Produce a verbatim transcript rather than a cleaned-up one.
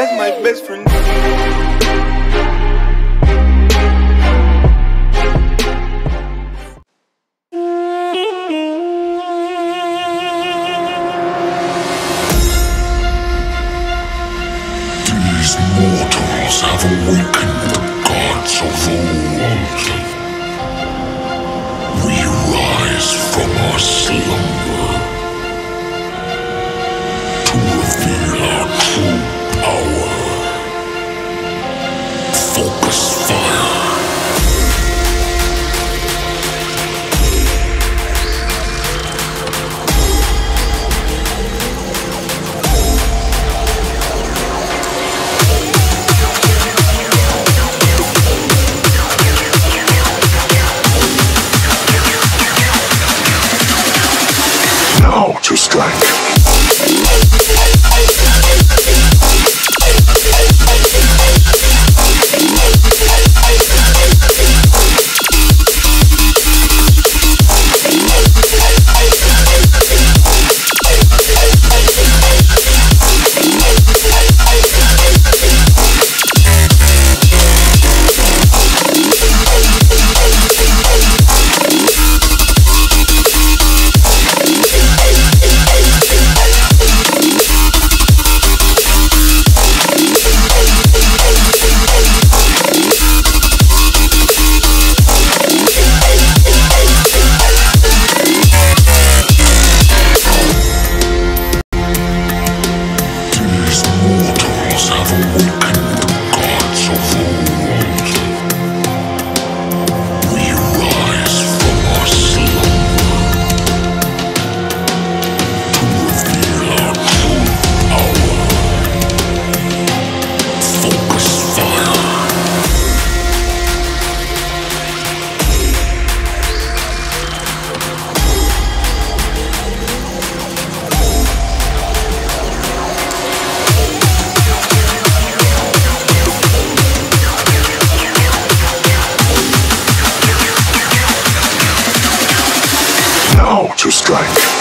That's my best friend. Mortals have awakened the gods of old. We rise from our slumber to reveal our true power. Focus fire. To strike. To strike.